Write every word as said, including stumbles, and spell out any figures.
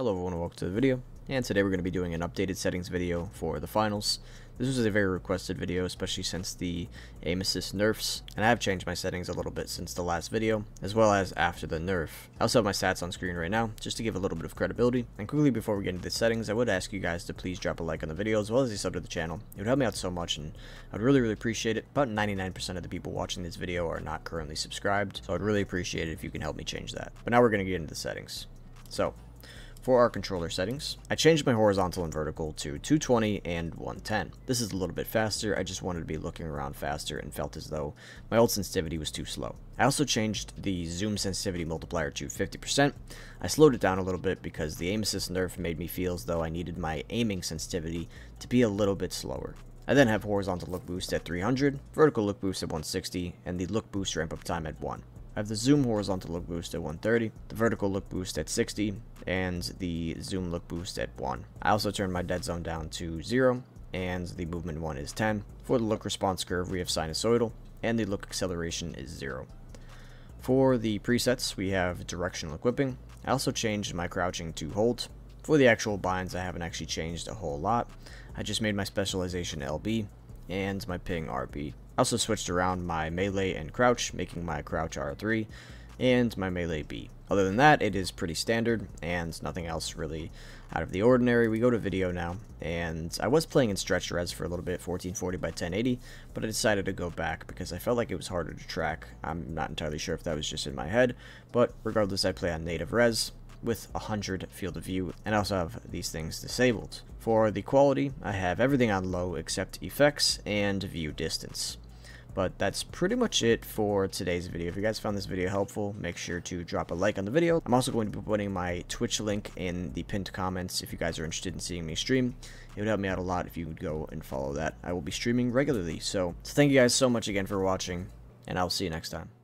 Hello everyone and welcome to the video, and today we're going to be doing an updated settings video for the finals. This was a very requested video, especially since the aim assist nerfs, and I have changed my settings a little bit since the last video, as well as after the nerf. I also have my stats on screen right now, just to give a little bit of credibility, and quickly before we get into the settings, I would ask you guys to please drop a like on the video, as well as a sub to the channel. It would help me out so much, and I'd really, really appreciate it. About ninety-nine percent of the people watching this video are not currently subscribed, so I'd really appreciate it if you can help me change that. But now we're going to get into the settings. So, for our controller settings, I changed my horizontal and vertical to two twenty and one ten. This is a little bit faster. I just wanted to be looking around faster and felt as though my old sensitivity was too slow. I also changed the zoom sensitivity multiplier to fifty percent. I slowed it down a little bit because the aim assist nerf made me feel as though I needed my aiming sensitivity to be a little bit slower. I then have horizontal look boost at three hundred, vertical look boost at one sixty, and the look boost ramp up time at one. I have the zoom horizontal look boost at one thirty, the vertical look boost at sixty, and the zoom look boost at one. I also turned my dead zone down to zero, and the movement one is ten. For the look response curve, we have sinusoidal, and the look acceleration is zero. For the presets, we have directional equipping. I also changed my crouching to hold. For the actual binds, I haven't actually changed a whole lot. I just made my specialization L B and my ping R B. I also switched around my melee and crouch, making my crouch R three and my melee B. Other than that, it is pretty standard and nothing else really out of the ordinary. We go to video now, and I was playing in stretch res for a little bit, fourteen forty by ten eighty, but I decided to go back because I felt like it was harder to track. I'm not entirely sure if that was just in my head, but regardless, I play on native res with one hundred field of view, and I also have these things disabled. For the quality, I have everything on low except effects and view distance. But that's pretty much it for today's video. If you guys found this video helpful, make sure to drop a like on the video. I'm also going to be putting my Twitch link in the pinned comments if you guys are interested in seeing me stream. It would help me out a lot if you would go and follow that. I will be streaming regularly. So, so thank you guys so much again for watching, and I'll see you next time.